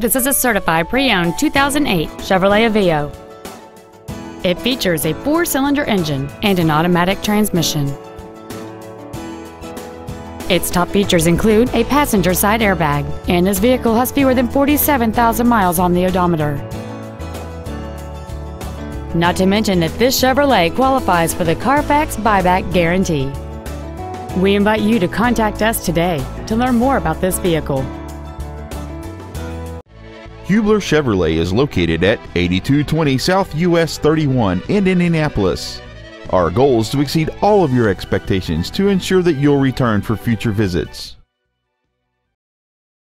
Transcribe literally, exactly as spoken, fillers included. This is a certified pre-owned two thousand eight Chevrolet Aveo. It features a four-cylinder engine and an automatic transmission. Its top features include a passenger side airbag, and this vehicle has fewer than forty-seven thousand miles on the odometer. Not to mention that this Chevrolet qualifies for the Carfax buyback guarantee. We invite you to contact us today to learn more about this vehicle. Hubler Chevrolet is located at eighty-two twenty South U S thirty-one in Indianapolis. Our goal is to exceed all of your expectations to ensure that you'll return for future visits.